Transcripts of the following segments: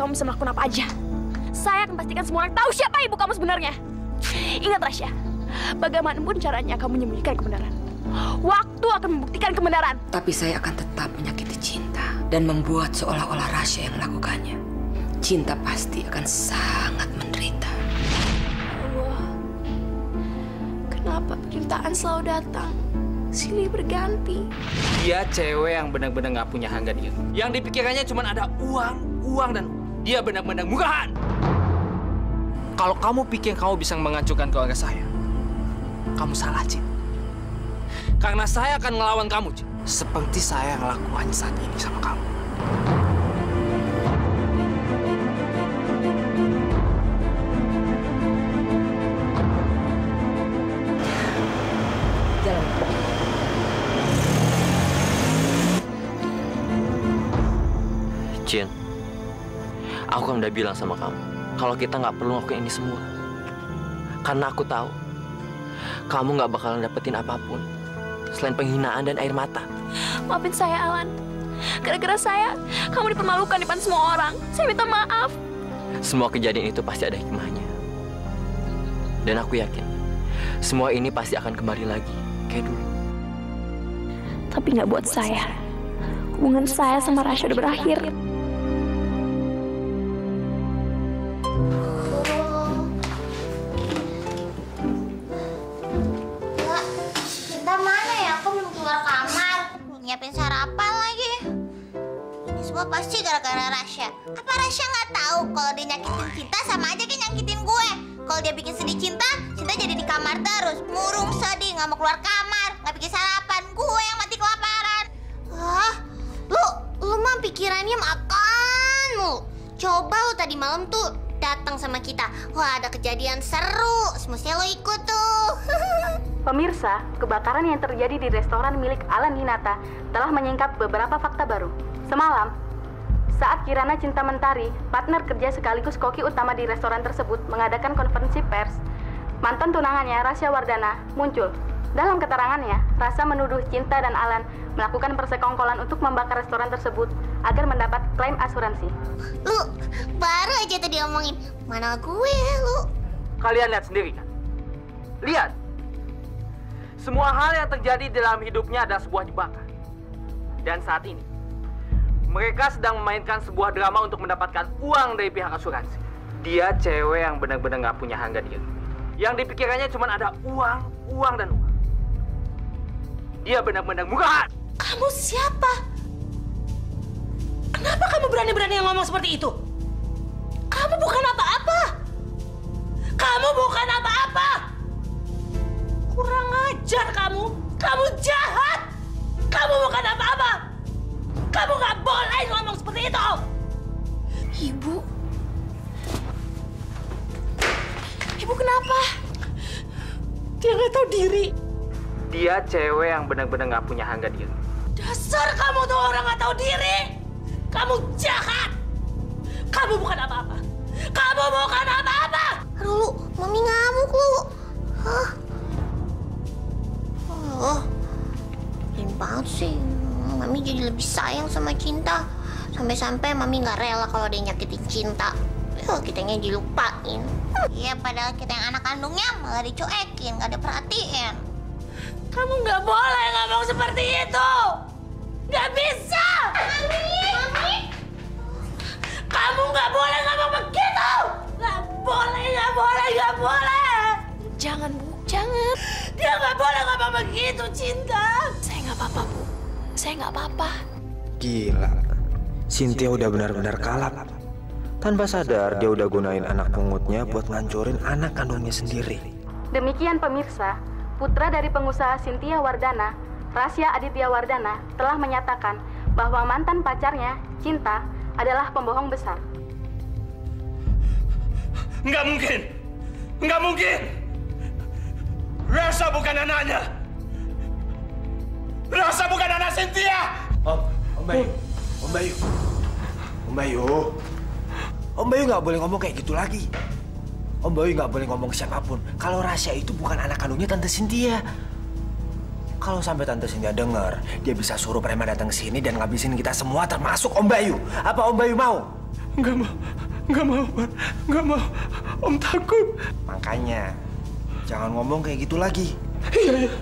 Kamu bisa melakukan apa aja. Saya akan pastikan semua orang tahu siapa ibu kamu sebenarnya. Ingat Rasya, bagaimanapun caranya kamu menyembunyikan kebenaran, waktu akan membuktikan kebenaran. Tapi saya akan tetap menyakiti Cinta dan membuat seolah-olah Rasya yang melakukannya. Cinta pasti akan sangat menderita. Allah, kenapa percintaan selalu datang silih berganti? Dia cewek yang benar-benar nggak punya harga diri. Yang dipikirannya cuma ada uang dan dia benar-benar murahan. Kalau kamu pikir kamu bisa mengacaukan keluarga saya, kamu salah, Jin. Karena saya akan ngelawan kamu, Jin. Seperti saya ngelakuin saat ini sama kamu. Jin, aku kan udah bilang sama kamu kalau kita nggak perlu ngelakuin ini semua. Karena aku tahu kamu nggak bakalan dapetin apapun selain penghinaan dan air mata. Maafin saya, Alan. Gara-gara saya, kamu dipermalukan depan semua orang. Saya minta maaf. Semua kejadian itu pasti ada hikmahnya. Dan aku yakin semua ini pasti akan kembali lagi kayak dulu. Tapi nggak buat saya. Hubungan saya sama Rasya udah berakhir. Nyiapin sarapan lagi. Ini semua pasti gara-gara Rasya. Apa Rasya nggak tahu kalau dia nyakitin Cinta sama aja kayak nyakitin gue? Kalau dia bikin sedih Cinta jadi di kamar terus, murung sedih, nggak mau keluar kamar, nggak bikin sarapan, gue yang mati kelaparan. Wah, lu mah pikirannya makan mulu. Coba lu tadi malam tuh datang sama kita. Wah, ada kejadian seru, semestinya lu ikut tuh. Pemirsa, kebakaran yang terjadi di restoran milik Alan Hinata telah menyingkap beberapa fakta baru. Semalam, saat Kirana Cinta Mentari, partner kerja sekaligus koki utama di restoran tersebut, mengadakan konferensi pers, mantan tunangannya Rasya Wardana muncul. Dalam keterangannya, Rasya menuduh Cinta dan Alan melakukan persekongkolan untuk membakar restoran tersebut agar mendapat klaim asuransi. Lu, baru aja tadi omongin. Mana gue, lu? Kalian lihat sendiri kan? Lihat! Semua hal yang terjadi dalam hidupnya adalah sebuah jebakan. Dan saat ini, mereka sedang memainkan sebuah drama untuk mendapatkan uang dari pihak asuransi. Dia cewek yang benar-benar nggak punya harga diri. Yang dipikirannya cuma ada uang. Dia benar-benar murahan. Kamu siapa? Kenapa kamu berani-berani ngomong seperti itu? Kamu bukan apa-apa. Kurang ajar kamu! Kamu jahat! Kamu bukan apa-apa! Kamu nggak boleh ngomong seperti itu! Ibu... Ibu kenapa? Dia nggak tahu diri. Dia cewek yang benar-benar nggak punya harga diri. Dasar kamu tuh orang nggak tahu diri! Kamu jahat! Kamu bukan apa-apa! Lu, Mami ngamuk lu! Hah? Oh, keren banget sih. Mami jadi lebih sayang sama Cinta. Sampai-sampai Mami nggak rela kalau dia nyakitin Cinta. Tuh, kitanya dilupain. Iya, padahal kita yang anak kandungnya malah dicuekin, gak diperhatiin. Kamu gak boleh ngomong seperti itu! Gak bisa! Mami! Kamu gak boleh ngomong begitu! Gak boleh, gak boleh, gak boleh! Jangan, Bu. Jangan. Dia gak boleh ngomong begitu, Cinta. Saya gak apa-apa, Bu. Saya gak apa-apa. Gila. Cynthia udah benar-benar kalap. Tanpa sadar, dia udah gunain anak pungutnya buat ngancurin anak kandungnya sendiri. Demikian pemirsa, putra dari pengusaha Cynthia Wardana, Rasya Aditya Wardana, telah menyatakan bahwa mantan pacarnya, Cinta, adalah pembohong besar. Nggak mungkin! Nggak mungkin! Rasya bukan anaknya! Rasya bukan anak Cynthia! Om Bayu, Om Bayu, Om Bayu. Om Bayu nggak boleh ngomong kayak gitu lagi. Om Bayu nggak boleh ngomong siapapun kalau Rasya itu bukan anak kandungnya Tante Cynthia. Kalau sampai Tante Cynthia dengar, dia bisa suruh preman datang ke sini dan ngabisin kita semua termasuk Om Bayu. Apa Om Bayu mau? Nggak mau, nggak mau, nggak mau. Om takut. Makanya jangan ngomong kayak gitu lagi. Iya. Iya.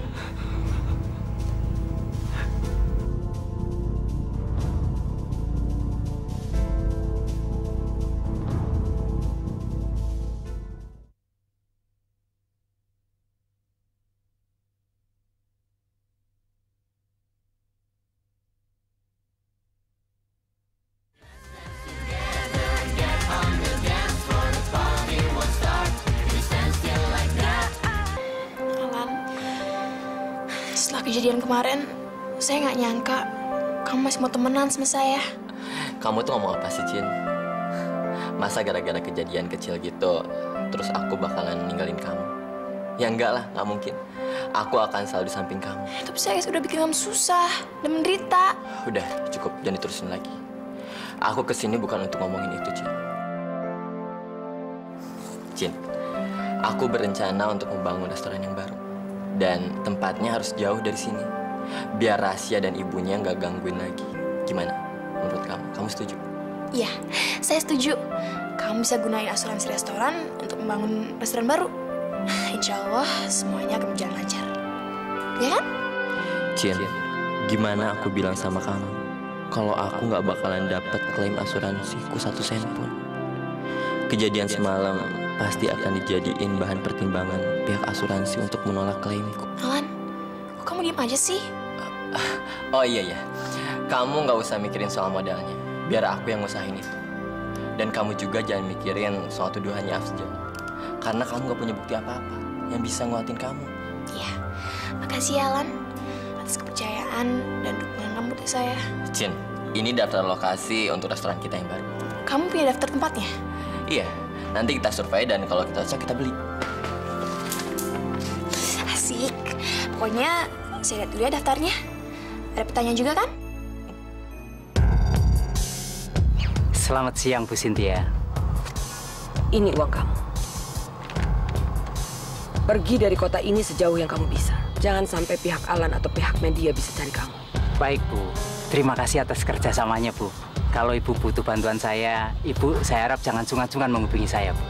Kejadian kemarin, saya nggak nyangka kamu masih mau temenan sama saya. Kamu tuh ngomong apa sih, Jin? Masa gara-gara kejadian kecil gitu, terus aku bakalan ninggalin kamu? Ya enggak lah, nggak mungkin. Aku akan selalu di samping kamu. Tapi saya sudah bikin kamu susah dan menderita. Udah, cukup. Jangan diterusin lagi. Aku kesini bukan untuk ngomongin itu, Jin. Jin, aku berencana untuk membangun restoran yang baru. Dan tempatnya harus jauh dari sini. Biar Rasya dan ibunya nggak gangguin lagi. Gimana menurut kamu? Kamu setuju? Iya, saya setuju. Kamu bisa gunain asuransi restoran untuk membangun restoran baru. Insya Allah semuanya akan berjalan lancar. Ya kan? Cin, gimana aku bilang sama kamu? Kalau aku nggak bakalan dapat klaim asuransiku satu sen pun. Kejadian semalam pasti akan dijadiin bahan pertimbangan pihak asuransi untuk menolak klaimku. Alan, kok kamu diam aja sih? Oh iya ya, kamu nggak usah mikirin soal modalnya. Biar aku yang ngusahin itu. Dan kamu juga jangan mikirin soal tuduhannya Afzal. Karena kamu nggak punya bukti apa-apa yang bisa nguatin kamu. Iya, makasih ya Alan atas kepercayaan dan dukungan kamu dari saya. Cin, ini daftar lokasi untuk restoran kita yang baru. Kamu punya daftar tempatnya? Iya. Nanti kita survei dan kalau kita cocok kita beli. Asik. Pokoknya saya lihat dulu ya daftarnya. Ada pertanyaan juga kan? Selamat siang, Bu Cynthia. Ini uang kamu. Pergi dari kota ini sejauh yang kamu bisa. Jangan sampai pihak Alan atau pihak media bisa cari kamu. Baik, Bu. Terima kasih atas kerjasamanya, Bu. Kalau Ibu butuh bantuan saya, Ibu, saya harap jangan sungkan-sungkan menghubungi saya, Bu.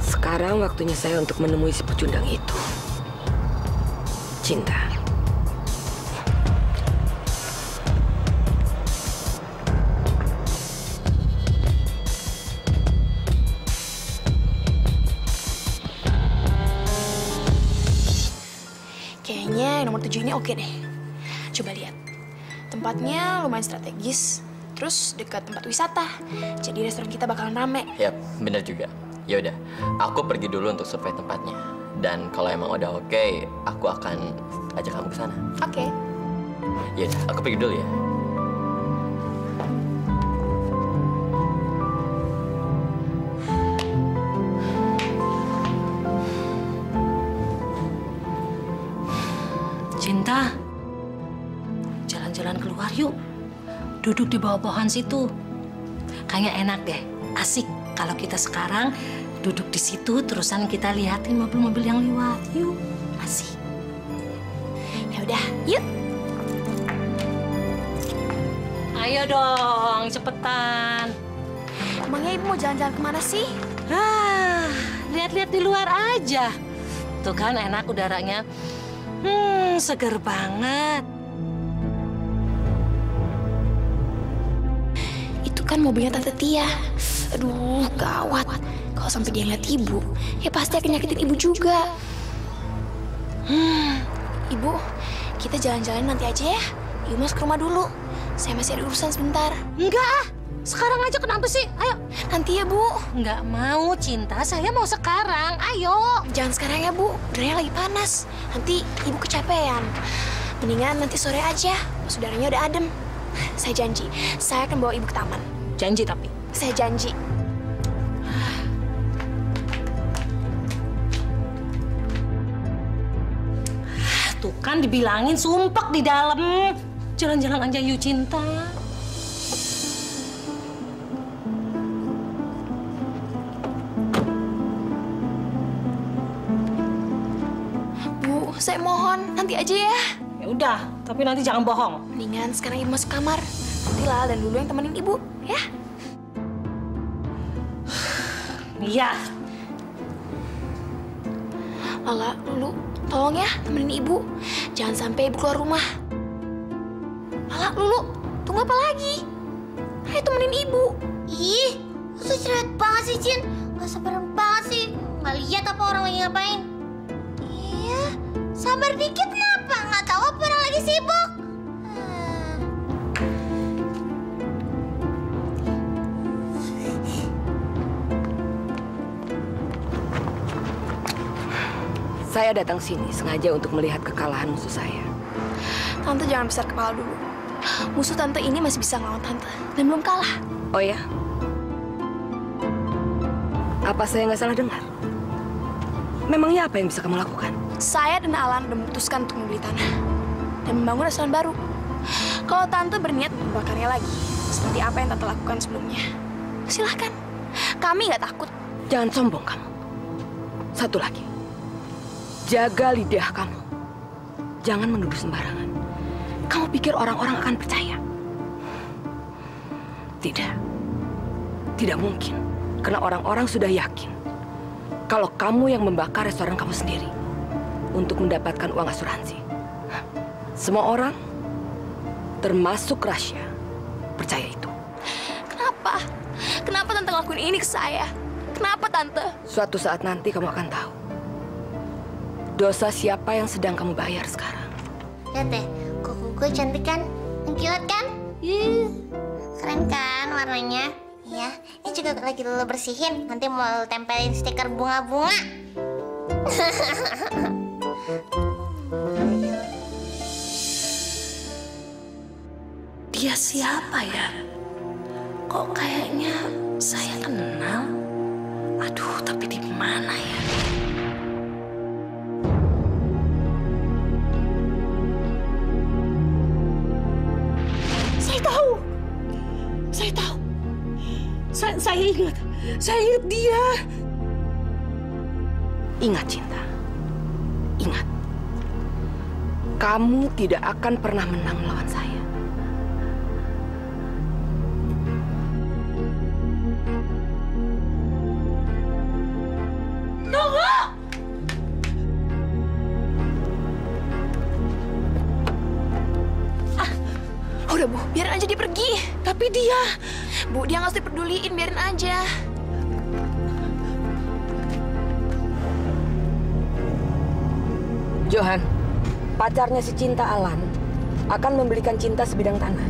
Sekarang waktunya saya untuk menemui si pecundang itu. Cinta. Kayaknya nomor 7 ini oke deh. Coba lihat. Tempatnya lumayan strategis, terus dekat tempat wisata. Jadi restoran kita bakalan rame. Yap, bener juga. Ya udah, aku pergi dulu untuk survei tempatnya. Dan kalau emang udah oke, aku akan ajak kamu ke sana. Oke. Ya udah, aku pergi dulu ya. Cinta. Jalan keluar yuk, duduk di bawah pohon situ, kayaknya enak deh, asik kalau kita sekarang duduk di situ terusan kita lihatin mobil-mobil yang lewat, yuk, asik. Ya udah, yuk. Ayo dong, cepetan. Emangnya ibu mau jalan-jalan kemana sih? Ah, lihat-lihat di luar aja. Tuh kan enak udaranya. Seger banget. Itu kan mobilnya Tante Tia. Aduh, gawat. Kalau sampai dia ngeliat ibu, ya pasti akan nyakitin ibu juga. Ibu, kita jalan-jalan nanti aja ya. Ibu mas ke rumah dulu. Saya masih ada urusan sebentar. Enggak. Sekarang aja kenapa sih? Ayo. Nanti ya, Bu. Nggak mau, Cinta. Saya mau sekarang. Ayo. Jangan sekarang ya, Bu. Udaranya lagi panas. Nanti Ibu kecapean. Mendingan nanti sore aja. Pas udaranya udah adem. Saya janji. Saya akan bawa Ibu ke taman. Janji tapi? Saya janji. Tuh kan dibilangin sumpek di dalam. Jalan-jalan aja yuk, Cinta. Saya mohon, nanti aja ya. Ya udah, tapi nanti jangan bohong. Mendingan sekarang ibu masuk kamar. Nanti Lala dan Lulu yang temenin ibu, ya? Iya. Lala, Lulu, tolong ya temenin ibu. Jangan sampai ibu keluar rumah. Lala, Lulu, tunggu apa lagi? Ayo temenin ibu. Ih, lu cerewet banget sih, Jin. Gak sabar banget sih. Gak lihat apa orang lagi ngapain. Sabar dikit kenapa? Nggak tahu apa orang lagi sibuk. Saya datang sini sengaja untuk melihat kekalahan musuh saya. Tante jangan besar kepala dulu. Musuh Tante ini masih bisa ngelawan Tante dan belum kalah. Oh ya? Apa saya nggak salah dengar? Memangnya apa yang bisa kamu lakukan? Saya dan Alan udah memutuskan untuk membeli tanah dan membangun restoran baru. Kalau Tante berniat membakarnya lagi, seperti apa yang Tante lakukan sebelumnya, silahkan. Kami nggak takut. Jangan sombong kamu. Satu lagi, jaga lidah kamu. Jangan menuduh sembarangan. Kamu pikir orang-orang akan percaya? Tidak. Tidak mungkin, karena orang-orang sudah yakin kalau kamu yang membakar restoran kamu sendiri untuk mendapatkan uang asuransi. Semua orang, termasuk Rasya, percaya itu. Kenapa? Kenapa Tante ngelakuin ini ke saya? Kenapa, Tante? Suatu saat nanti kamu akan tahu dosa siapa yang sedang kamu bayar sekarang. Lihat deh, kuku gue cantik kan? Mengkilat kan? Keren kan warnanya? Iya, ini juga lagi lo bersihin. Nanti mau tempelin stiker bunga-bunga. Dia siapa ya? Kok kayaknya saya kenal? Aduh, tapi di mana ya? Saya tahu. Saya tahu. Saya ingat. Saya ingat dia. Ingat, Cinta. Ingat. Kamu tidak akan pernah menang melawan saya. Tunggu! Ah, udah Bu, biarin aja dia pergi. Tapi dia... Bu, dia nggak usah dipeduliin, biarin aja. Johan, pacarnya si Cinta, Alan, akan membelikan Cinta sebidang tanah.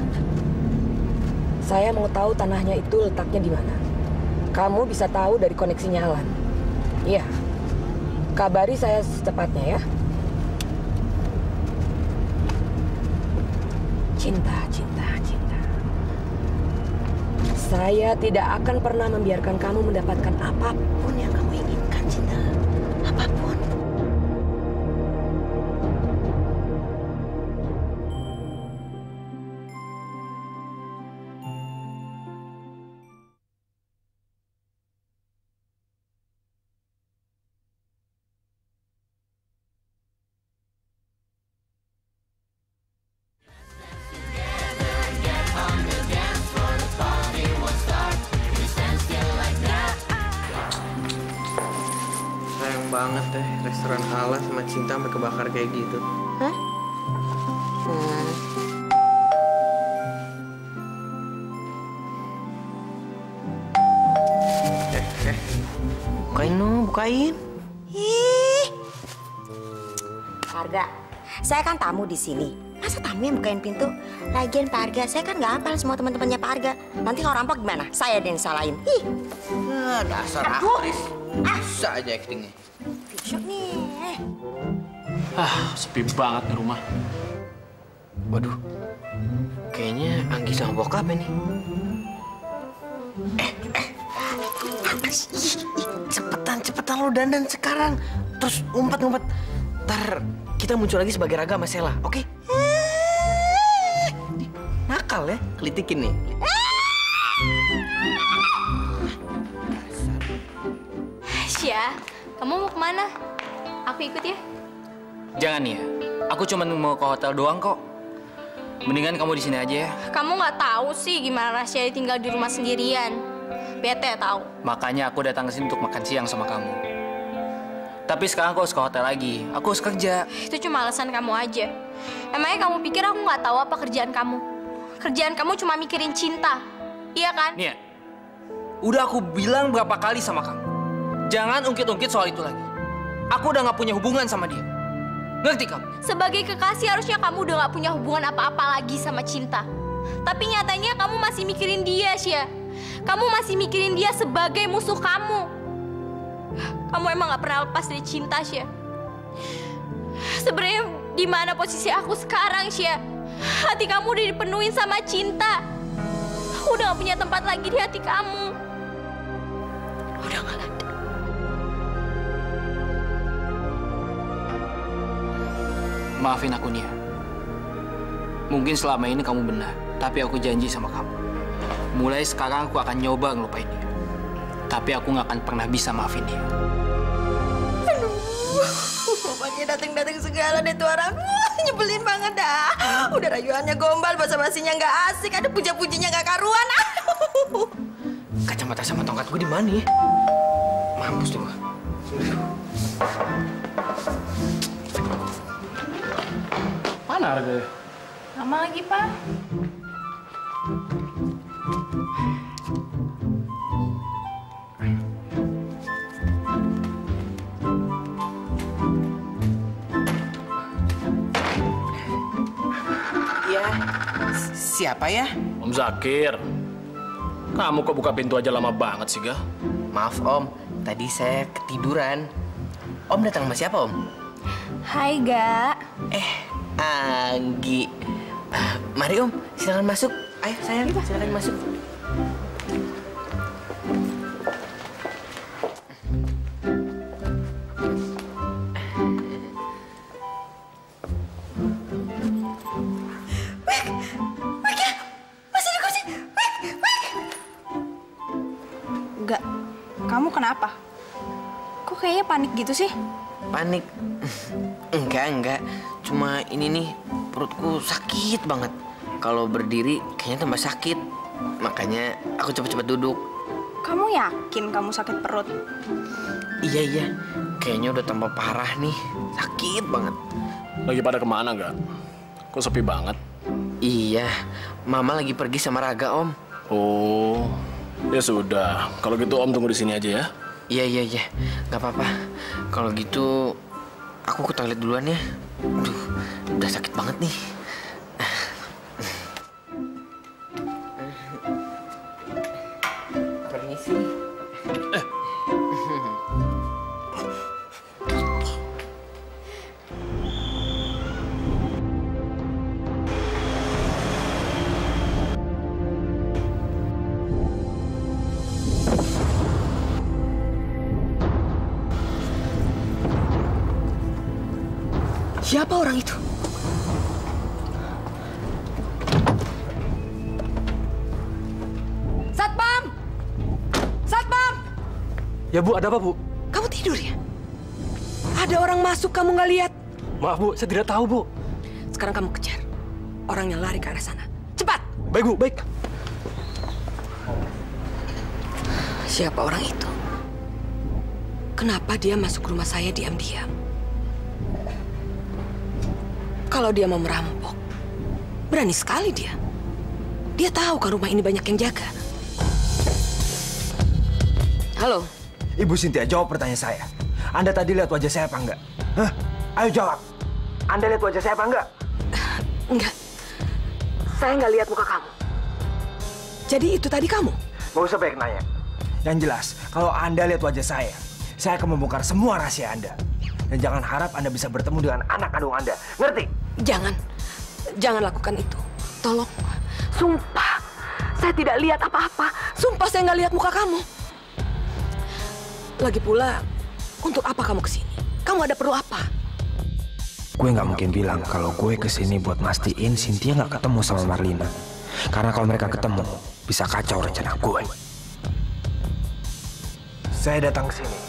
Saya mau tahu tanahnya itu letaknya di mana. Kamu bisa tahu dari koneksinya Alan. Iya. Kabari saya secepatnya ya. Cinta, Cinta, Cinta. Saya tidak akan pernah membiarkan kamu mendapatkan apapun yang kamu inginkan, Cinta. Apapun. Together, get on the dance floor, the party will start. You stand still. banget deh restoran halal sama Cinta sampai kebakar kayak gitu. Hah? Bukain dong, bukain. Ih. Arga, saya kan tamu di sini. Masa tamu yang bukain pintu? Lagian Pak Arga, saya kan nggak hafal semua teman-temannya Pak Arga. Nanti kalau rampok gimana? Saya ada yang salahin. Ih. Nah, dasar aktris. Bisa aja actingnya. Shock nih. Ah, sepi banget nih rumah. Waduh, kayaknya Anggisa sama bokap ini. Cepetan lo dandan sekarang. Terus ngumpet-ngumpet. Ntar kita muncul lagi sebagai Raga sama Sheila, oke? Okay? Nakal ya, kelitikin nih. Syah, kamu mau kemana? Aku ikut ya. Jangan ya, aku cuma mau ke hotel doang kok. Mendingan kamu di sini aja ya. Kamu nggak tahu sih gimana Syah tinggal di rumah sendirian. Bete tahu. Makanya aku datang ke sini untuk makan siang sama kamu. Tapi sekarang aku harus ke hotel lagi. Aku harus kerja. Itu cuma alasan kamu aja. Emangnya kamu pikir aku nggak tahu apa kerjaan kamu? Kerjaan kamu cuma mikirin Cinta, iya kan? Nia, udah aku bilang berapa kali sama kamu, jangan ungkit-ungkit soal itu lagi. Aku udah nggak punya hubungan sama dia. Ngerti kamu? Sebagai kekasih harusnya kamu udah nggak punya hubungan apa-apa lagi sama Cinta. Tapi nyatanya kamu masih mikirin dia, Syah. Kamu masih mikirin dia sebagai musuh kamu. Kamu emang gak pernah lepas dari Cinta, Syah. Sebenarnya di mana posisi aku sekarang, Syah? Hati kamu udah dipenuhin sama Cinta. Aku udah gak punya tempat lagi di hati kamu. Udah gak ada. Maafin aku, Nia. Mungkin selama ini kamu benar, tapi aku janji sama kamu. Mulai sekarang aku akan nyoba ngelupain dia. Tapi aku nggak akan pernah bisa maafin dia. Aduh, bapaknya dateng-dateng segala deh tuh orang. Wah, nyebelin banget dah. Udah rayuannya gombal, basa-basinya nggak asik, ada puja-pujinya nggak karuan. Aduh. Kacamata sama tongkat gue di mana ya? Mampus tuh. Mana harganya? Lama lagi, Pak. Ya, siapa ya? Om Zakir. Kamu kok buka pintu aja lama banget sih, Gah? Maaf, Om. Tadi saya ketiduran. Om datang sama siapa, Om? Hai, Gak. Anggi. Mari Om, silakan masuk. Ayo sayang, silakan masuk. Wek, ya, masih di kursi. Wek. Enggak, kamu kenapa? Kok kayaknya panik gitu sih? Panik? Enggak. Cuma ini nih. Perutku sakit banget. Kalau berdiri kayaknya tambah sakit. Makanya aku cepet-cepet duduk. Kamu yakin kamu sakit perut? Iya. Kayaknya udah tambah parah nih. Sakit banget. Lagi pada kemana, Gak? Kok sepi banget? Iya. Mama lagi pergi sama Raga, Om. Oh. Ya sudah. Kalau gitu Om tunggu di sini aja ya. Iya. Gak apa-apa. Kalau gitu aku ke toilet duluan ya. Aduh, udah sakit banget nih. Permisi. Siapa orang itu? Satpam! Ya Bu, ada apa Bu? Kamu tidur ya? Ada orang masuk kamu nggak lihat? Maaf Bu, saya tidak tahu Bu. Sekarang kamu kejar orang yang lari ke arah sana. Cepat! Baik Bu, baik. Siapa orang itu? Kenapa dia masuk rumah saya diam-diam? Kalau dia mau merampok, berani sekali dia. Dia tahu kan rumah ini banyak yang jaga. Halo? Ibu Cynthia, jawab pertanyaan saya. Anda tadi lihat wajah saya apa enggak? Hah? Ayo jawab. Anda lihat wajah saya apa enggak? Enggak. Saya nggak lihat muka kamu. Jadi itu tadi kamu? Nggak usah banyak nanya. Yang jelas, kalau Anda lihat wajah saya akan membongkar semua rahasia Anda. Dan jangan harap Anda bisa bertemu dengan anak kandung Anda. Ngerti? Jangan. Jangan lakukan itu. Tolong. Sumpah. Saya tidak lihat apa-apa. Sumpah saya nggak lihat muka kamu. Lagi pula, untuk apa kamu kesini? Kamu ada perlu apa? Gue nggak mungkin bilang kalau gue kesini buat mastiin Cynthia nggak ketemu sama Marlina. Karena kalau mereka ketemu, bisa kacau rencana gue. Saya datang kesini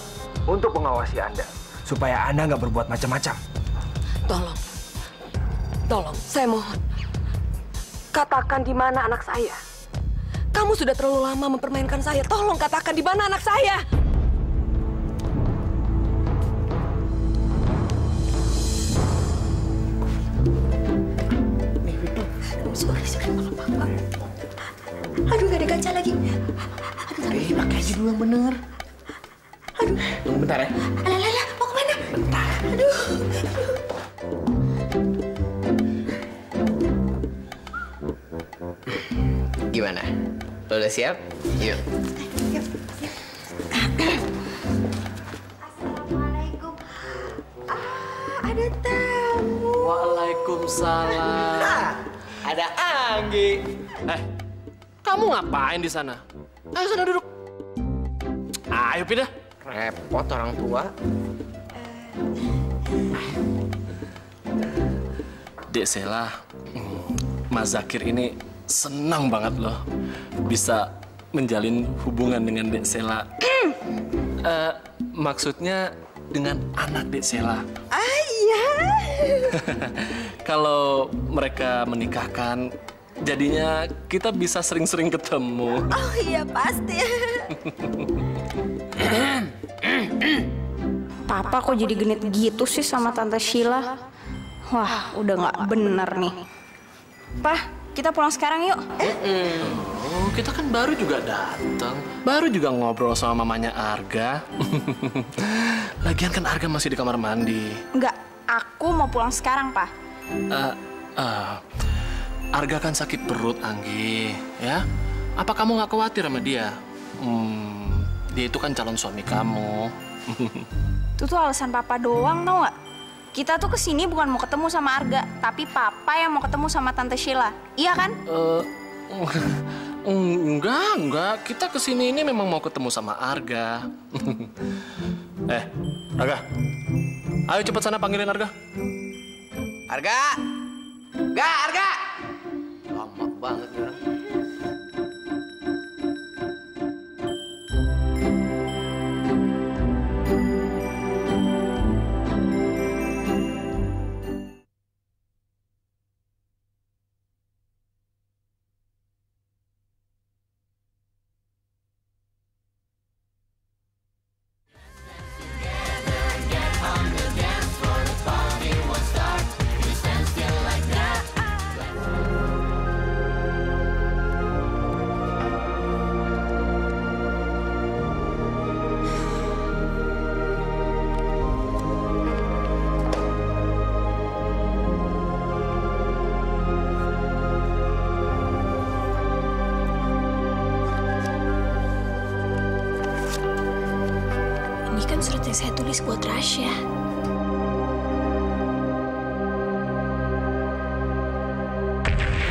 untuk mengawasi Anda. Supaya Anda nggak berbuat macam-macam. Tolong. Tolong, saya mohon. Katakan di mana anak saya. Kamu sudah terlalu lama mempermainkan saya. Tolong katakan di mana anak saya. Sorry, apa-apa. Aduh, gak ada kaca lagi. Aduh, pakai aja dulu yang bener. Aduh. Tunggu bentar ya. Alah, mau kemana? Bentar. Aduh. Gimana? Lo udah siap? Yuk. Yuk. Assalamualaikum. Ada tamu. Waalaikumsalam. Ada Anggi. Kamu ngapain di sana? Ayo sana duduk. Ayo pindah. Repot orang tua. Dek Sheila, Mas Zakir ini senang banget loh bisa menjalin hubungan dengan Dek Sheila. Maksudnya dengan anak Dek Sheila. Kalau mereka menikahkan, jadinya kita bisa sering-sering ketemu. Oh iya, pasti. Papa kok jadi genit gitu sih sama Tante Sheila? Wah, udah nggak bener nih. Pa, kita pulang sekarang yuk. Oh, kita kan baru juga datang. Baru juga ngobrol sama mamanya Arga. Lagian kan Arga masih di kamar mandi. Enggak. Aku mau pulang sekarang, Pak. Arga kan sakit perut, Anggi. Ya? Apa kamu nggak khawatir sama dia? Dia itu kan calon suami kamu. Itu tuh alasan Papa doang, tau nggak? Kita tuh kesini bukan mau ketemu sama Arga, tapi Papa yang mau ketemu sama Tante Sheila. Iya kan? Enggak. Kita kesini ini memang mau ketemu sama Arga. Arga. Ayo cepat sana panggilin Arga. Arga! Lama banget ya. Saya tulis buat Rasya.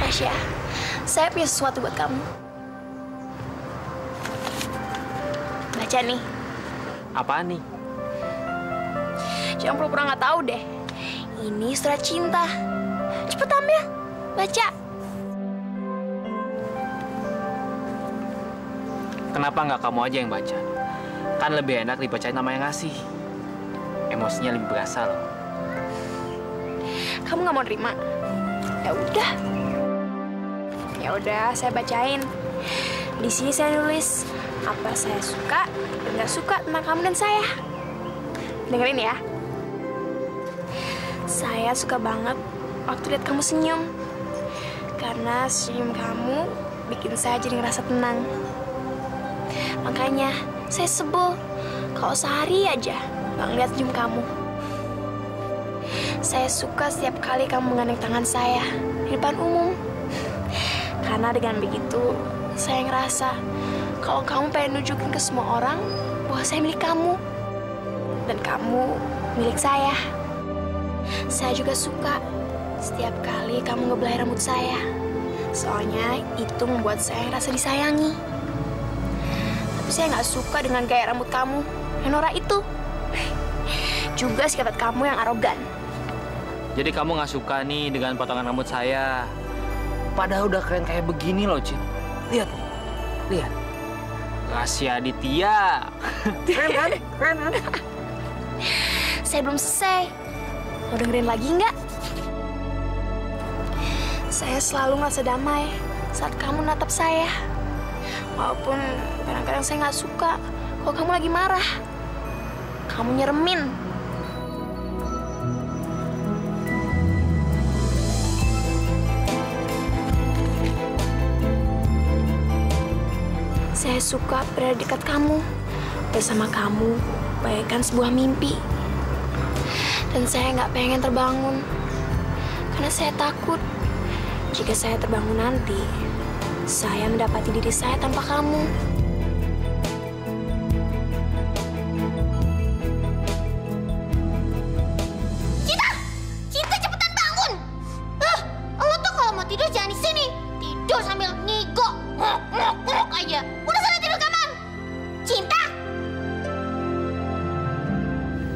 Rasya, saya punya sesuatu buat kamu. Baca nih. Apaan nih? Jangan pura-pura nggak tahu deh. Ini surat cinta. Cepet ambil, baca. Kenapa nggak kamu aja yang baca? Kan lebih enak dibacain nama yang ngasih. Emosinya lebih berasa loh. Kamu nggak mau nerima? Ya udah, saya bacain. Di sini saya nulis apa saya suka dan nggak suka tentang kamu dan saya. Dengerin ya. Saya suka banget waktu lihat kamu senyum. Karena senyum kamu bikin saya jadi ngerasa tenang. Makanya saya sebel kalau sehari aja nggak ngeliat senyum kamu. Saya suka setiap kali kamu menggandeng tangan saya di depan umum. Karena dengan begitu saya ngerasa kalau kamu pengen nunjukin ke semua orang bahwa saya milik kamu. Dan kamu milik saya. Saya juga suka setiap kali kamu ngebelai rambut saya. Soalnya itu membuat saya rasa disayangi. Tapi saya nggak suka dengan gaya rambut kamu yang norak itu. Juga sikap kamu yang arogan. Jadi kamu nggak suka nih dengan potongan rambut saya. Padahal udah keren kayak begini loh, Jin. Lihat nih, lihat. Rasya Aditya. Keren kan? Keren kan? Saya belum selesai. Mau dengerin lagi nggak? Saya selalu ngerasa damai saat kamu natap saya. Walaupun kadang-kadang saya nggak suka kalau kamu lagi marah. Kamu nyeremin. Saya suka berada dekat kamu. Bersama kamu, bagaikan sebuah mimpi. Dan saya nggak pengen terbangun. Karena saya takut jika saya terbangun nanti, saya mendapati diri saya tanpa kamu.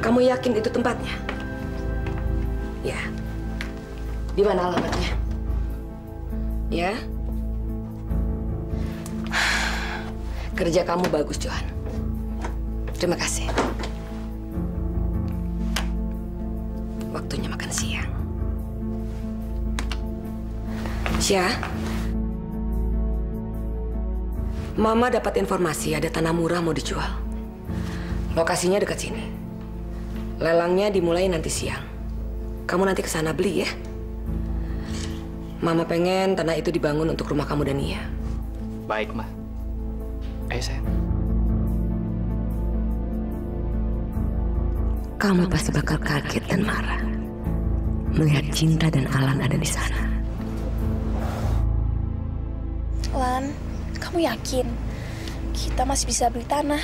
Kamu yakin itu tempatnya? Ya. Di mana alamatnya? Ya. Kerja kamu bagus, Johan. Terima kasih. Waktunya makan siang. Syah. Mama dapat informasi ada tanah murah mau dijual. Lokasinya dekat sini. Lelangnya dimulai nanti siang. Kamu nanti ke sana beli ya. Mama pengen tanah itu dibangun untuk rumah kamu dan Nia. Baik, Ma. Ayo, sayang. Kamu pasti bakal kaget dan marah melihat Cinta dan Alan ada di sana. Lan, kamu yakin kita masih bisa beli tanah?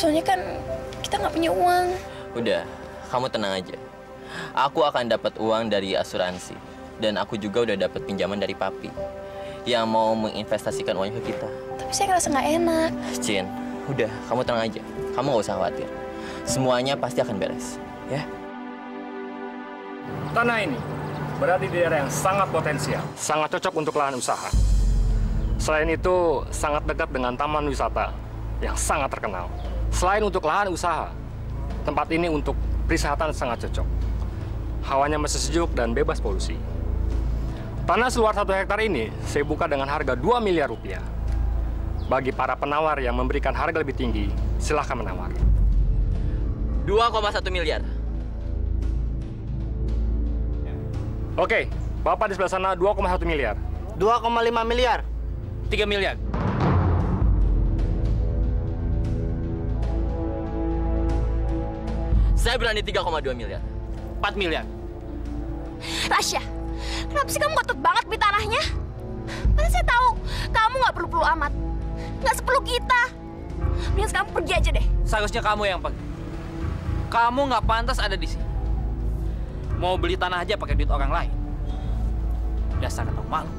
Soalnya kan kita nggak punya uang. Udah, kamu tenang aja. Aku akan dapat uang dari asuransi. Dan aku juga udah dapat pinjaman dari papi yang mau menginvestasikan uangnya ke kita. Tapi saya ngerasa nggak enak. Jin, udah, kamu tenang aja. Kamu nggak usah khawatir. Semuanya pasti akan beres, ya? Tanah ini berada di daerah yang sangat potensial. Sangat cocok untuk lahan usaha. Selain itu, sangat dekat dengan taman wisata yang sangat terkenal. Selain untuk lahan usaha, tempat ini untuk peristirahatan sangat cocok. Hawanya masih sejuk dan bebas polusi. Tanah seluas 1 hektar ini saya buka dengan harga 2 miliar rupiah. Bagi para penawar yang memberikan harga lebih tinggi, silahkan menawar. 2,1 miliar. Oke, Bapak di sebelah sana 2,1 miliar. 2,5 miliar. 3 miliar. Saya berani 3,2 miliar. 4 miliar. Rasya, kenapa sih kamu ngotot banget beli tanahnya? Padahal saya tahu kamu nggak perlu-perlu amat. Nggak seperlu kita. Mending kamu pergi aja deh. Seharusnya kamu yang pergi. Kamu nggak pantas ada di sini. Mau beli tanah aja pakai duit orang lain. Dasar anak malu.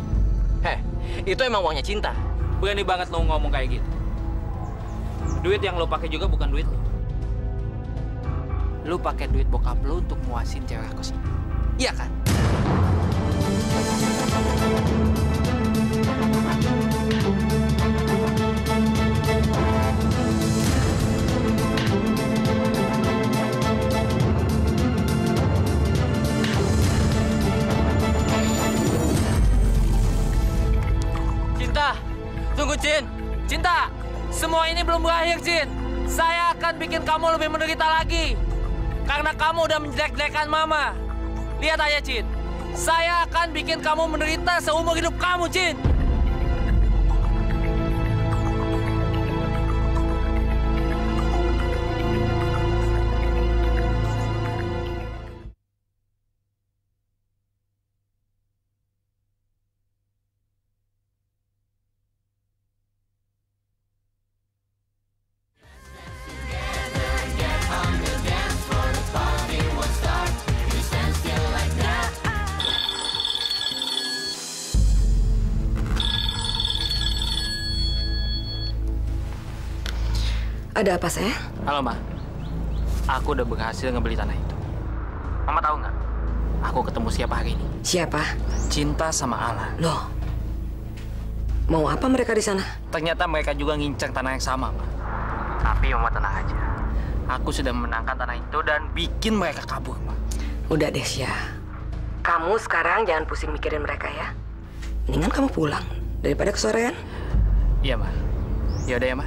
Heh, itu emang uangnya Cinta. Berani banget lo ngomong kayak gitu. Duit yang lo pakai juga bukan duit lo. Lu pakai duit bokap lu untuk muasin cewek aku sini. Iya kan? Cinta, tunggu Jin. Cinta, semua ini belum berakhir, Jin. Saya akan bikin kamu lebih menderita lagi. Karena kamu udah menjelek-jelekan Mama. Lihat aja, Jin. Saya akan bikin kamu menderita seumur hidup kamu, Jin. Ada apa, saya? Halo, Ma. Aku udah berhasil ngebeli tanah itu. Mama tahu nggak? Aku ketemu siapa hari ini? Siapa? Cinta sama Alan. Loh? Mau apa mereka di sana? Ternyata mereka juga ngincar tanah yang sama, Ma. Tapi Mama tenang aja. Aku sudah memenangkan tanah itu dan bikin mereka kabur, Ma. Udah deh, Syah. Kamu sekarang jangan pusing mikirin mereka, ya. Mendingan kamu pulang daripada kesorean. Iya, Ma. Yaudah ya, Ma.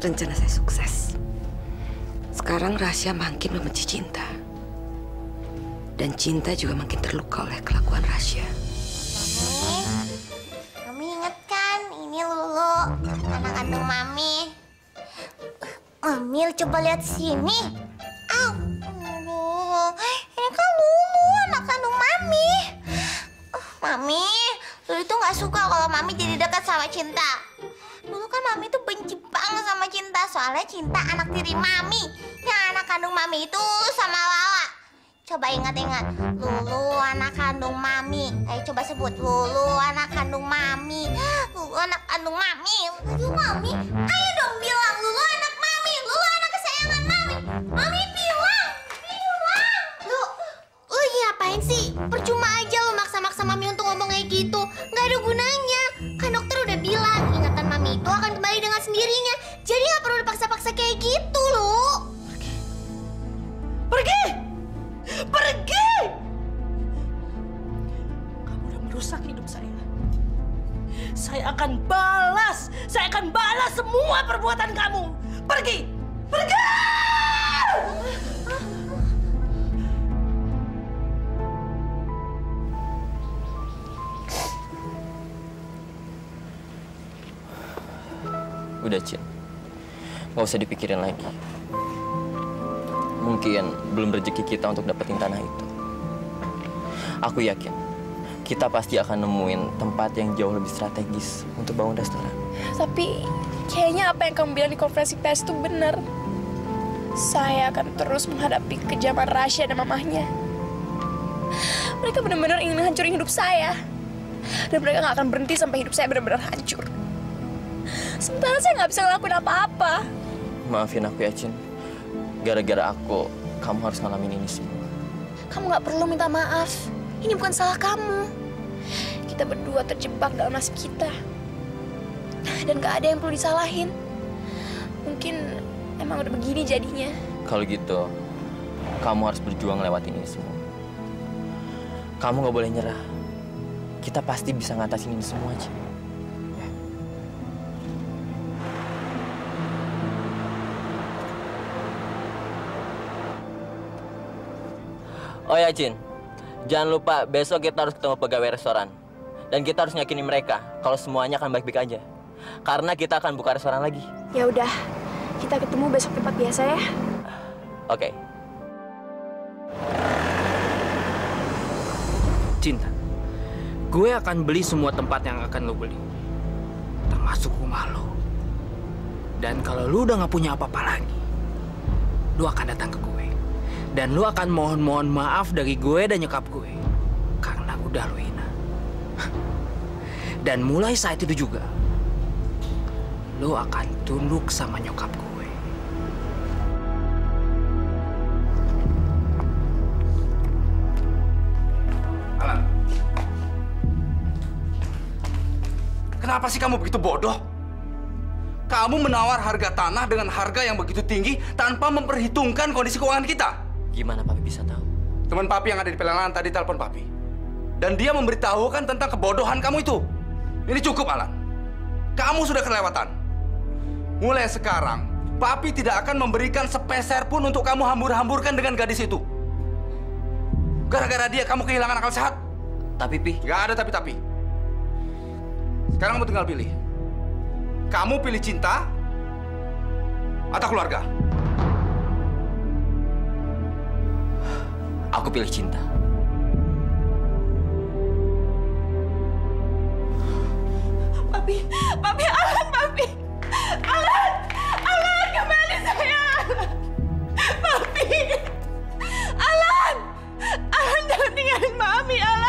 Rencana saya sukses. Sekarang Rasya makin membenci Cinta. Dan Cinta juga makin terluka oleh kelakuan Rasya. Mami, Mami inget kan? Ini Lulu, anak kandung Mami. Mami, coba lihat sini. Au, Lulu. Ini kan Lulu, anak kandung Mami. Mami, Lulu itu nggak suka kalau Mami jadi dekat sama Cinta. Dulu kan Mami tuh benci banget sama Cinta. Soalnya Cinta anak tiri Mami. Yang anak kandung Mami itu Lulu sama Lala. Coba ingat-ingat. Lulu anak kandung Mami. Ayo coba sebut. Lulu anak kandung Mami. Lulu anak kandung Mami. Lulu Mami. Ayo dong bilang. Lulu anak Mami. Lulu anak kesayangan Mami. Mami bilang. Bilang. Lu ngapain sih? Percuma aja lu maksa-maksa Mami untuk ngomong kayak gitu. Nggak ada gunanya. Kan dokter udah bilang. Mami itu akan kembali dengan sendirinya. Jadi nggak perlu dipaksa-paksa kayak gitu, Lu. Pergi. Pergi! Pergi! Kamu udah merusak hidup saya. Saya akan balas. Saya akan balas semua perbuatan kamu. Pergi! Pergi! Udah, Cin. Gak usah dipikirin lagi. Mungkin belum rezeki kita untuk dapetin tanah itu. Aku yakin, kita pasti akan nemuin tempat yang jauh lebih strategis untuk bangun restoran. Tapi, kayaknya apa yang kamu bilang di konferensi pers itu benar. Saya akan terus menghadapi kejaman Rasya dan mamahnya. Mereka benar-benar ingin hancurin hidup saya. Dan mereka gak akan berhenti sampai hidup saya benar-benar hancur. Sementara saya nggak bisa ngelakuin apa-apa. Maafin aku ya, Cin. Gara-gara aku, kamu harus ngalamin ini semua. Kamu nggak perlu minta maaf. Ini bukan salah kamu. Kita berdua terjebak dalam nasib kita. Dan nggak ada yang perlu disalahin. Mungkin emang udah begini jadinya. Kalau gitu, kamu harus berjuang lewatin ini semua. Kamu nggak boleh nyerah. Kita pasti bisa ngatasin ini semua, Cin. Oh ya, Jin, jangan lupa besok kita harus ketemu pegawai restoran. Dan kita harus yakini mereka kalau semuanya akan baik-baik aja. Karena kita akan buka restoran lagi. Ya udah, kita ketemu besok tempat biasa ya. Oke. Cinta, gue akan beli semua tempat yang akan lo beli. Termasuk rumah lo. Dan kalau lo udah nggak punya apa-apa lagi, lo akan datang ke gue. Dan lu akan mohon-mohon maaf dari gue dan nyekap gue. Karena udah lu hina. Dan mulai saat itu juga, lu akan tunduk sama nyokap gue. Alan. Kenapa sih kamu begitu bodoh? Kamu menawar harga tanah dengan harga yang begitu tinggi tanpa memperhitungkan kondisi keuangan kita. Gimana Papi bisa tahu? Teman Papi yang ada di pelelangan tadi telepon Papi. Dan dia memberitahukan tentang kebodohan kamu itu. Ini cukup, Alan. Kamu sudah kelewatan. Mulai sekarang, Papi tidak akan memberikan sepeser pun untuk kamu hambur-hamburkan dengan gadis itu. Gara-gara dia kamu kehilangan akal sehat. Tapi, Pi. Gak ada tapi-tapi. Sekarang kamu tinggal pilih. Kamu pilih cinta atau keluarga? Aku pilih cinta. Papi, Papi, Alan, Papi. Alan, Alan, kembali sayang. Papi. Alan, Alan jangan tinggalin Mami, Alan.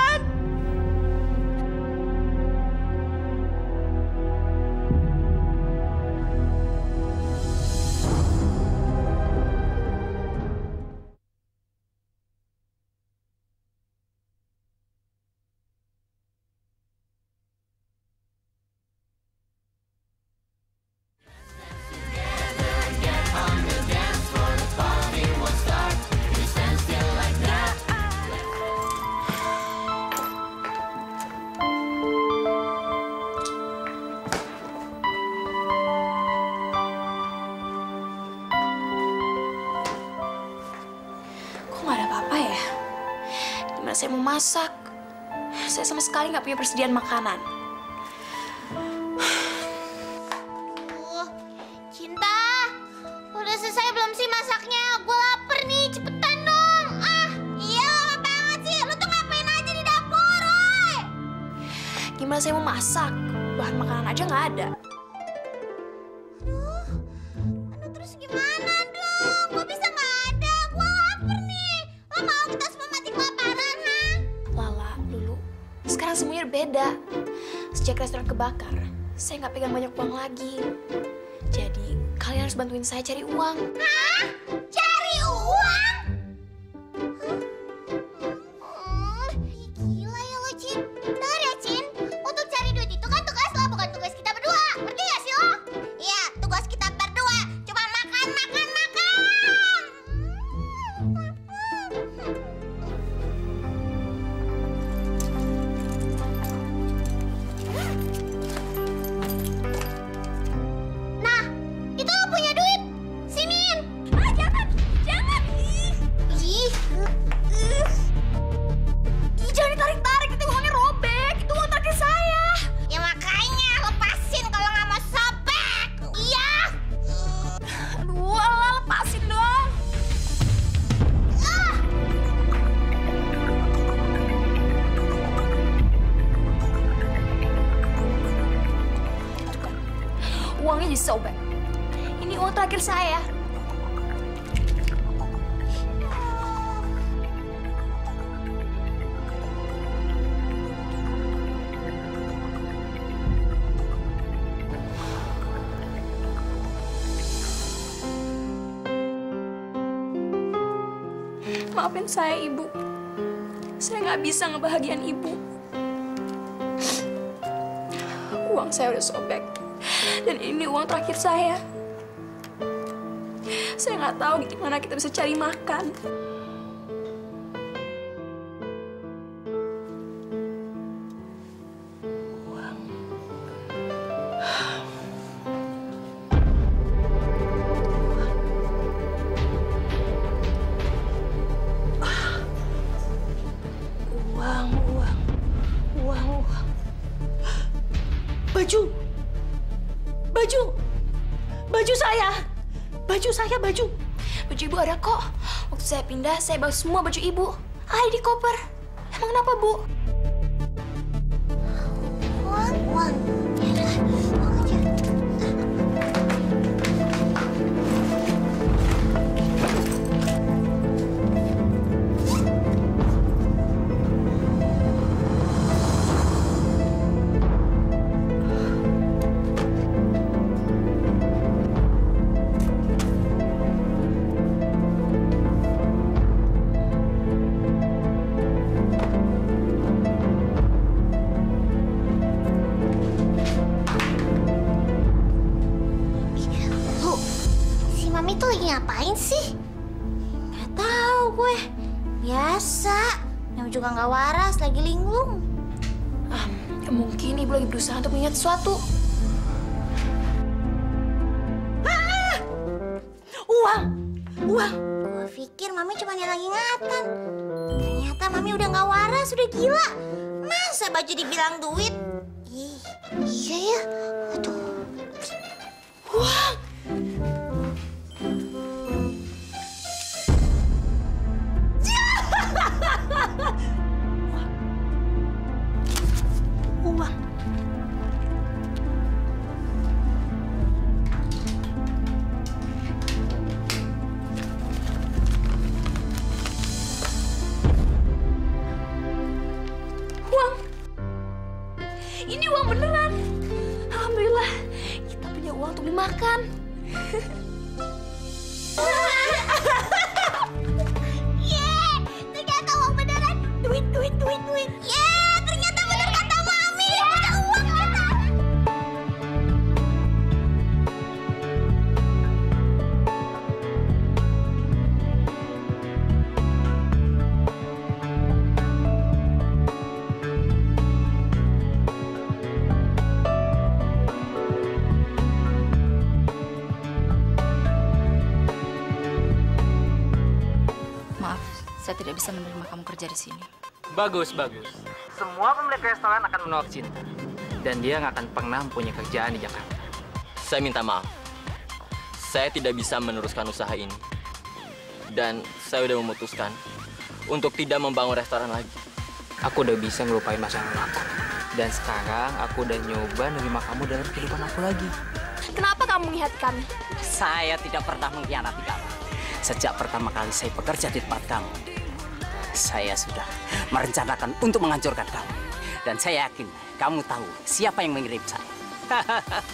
Saya mau masak. Saya sama sekali nggak punya persediaan makanan. Cinta, udah selesai belum sih masaknya? Gue lapar nih, cepetan dong. Ah, iya lama banget sih. Lu tuh ngapain aja di dapur, woy? Gimana saya mau masak? Bahan makanan aja nggak ada. Terus gimana dong? Kok bisa nggak ada? Gue lapar nih. Lo mau kita semua mati kelaparan? Sekarang semuanya beda. Sejak restoran kebakar, saya nggak pegang banyak uang lagi. Jadi, kalian harus bantuin saya cari uang. Hah? Cari uang? Gila ya lo, Cin. Dengar ya, Cin. Untuk cari duit itu kan tugas lo, bukan tugas kita berdua. Ngerti nggak sih lo? Iya, tugas kita berdua. Cuma makan, makan, makan. Sobek. Ini uang terakhir saya. Maafin saya, Ibu. Saya nggak bisa ngebahagiain Ibu. Uang saya udah sobek. Dan ini uang terakhir saya. Saya nggak tahu gimana kita bisa cari makan. Uang. Uang, uang, uang, uang. Baju. Baju, baju ibu ada kok. Waktu saya pindah, saya bawa semua baju ibu. Ada di koper. Emang kenapa, Bu? Uang, uang. Ngapain sih? Nggak tahu gue. Biasa. Yang juga nggak waras, lagi linglung. Mungkin ibu lagi berusaha untuk mengingat sesuatu. Wah, gue pikir Mami cuma yang lagi ingatan. Ternyata Mami udah gak waras, udah gila. Masa baju dibilang duit? Ih, iya ya. Aduh. Wah. Bisa menerima kamu kerja di sini. Bagus, bagus. Semua pemilik restoran akan menolak Cinta. Dan dia nggak akan pernah punya kerjaan di Jakarta. Saya minta maaf. Saya tidak bisa meneruskan usaha ini. Dan saya udah memutuskan untuk tidak membangun restoran lagi. Aku udah bisa ngelupain masa lalu aku. Dan sekarang aku udah nyoba nerima kamu dalam kehidupan aku lagi. Kenapa kamu mengkhianati kami? Saya tidak pernah mengkhianati kamu. Sejak pertama kali saya bekerja di tempat kamu, saya sudah merencanakan untuk menghancurkan kamu. Dan saya yakin kamu tahu siapa yang mengirim saya.